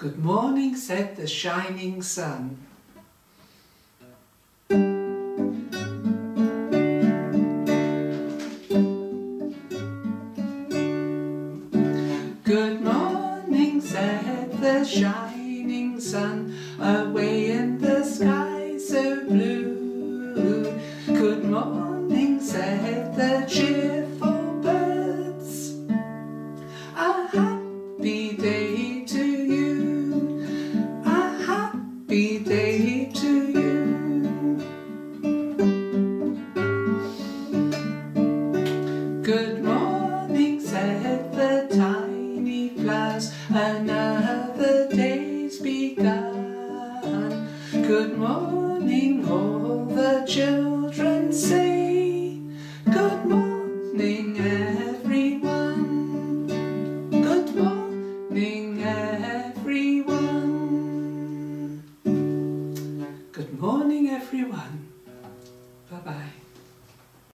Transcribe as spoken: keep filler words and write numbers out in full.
Good morning, said the shining sun. Good morning, said the shining sun, away in the sky so blue. Good morning, said the cheerful birds, a happy day to you, a happy day to you. Good morning, said the tiny flowers, another day's begun. Good morning, all the children say. Good morning, everyone. Good morning, everyone. Good morning, everyone. Bye-bye.